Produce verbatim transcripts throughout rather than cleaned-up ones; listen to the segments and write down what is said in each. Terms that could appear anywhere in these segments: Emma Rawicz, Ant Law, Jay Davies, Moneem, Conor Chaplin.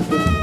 Thank you.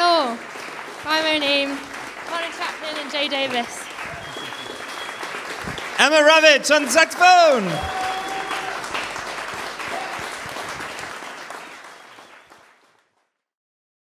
Law, by Moneem, Connor Chaplin and Jay Davis. Emma Rawicz on saxophone.